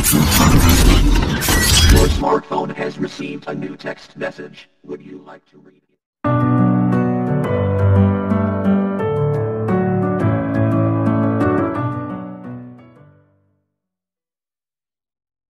Your smartphone has received a new text message. Would you like to read it?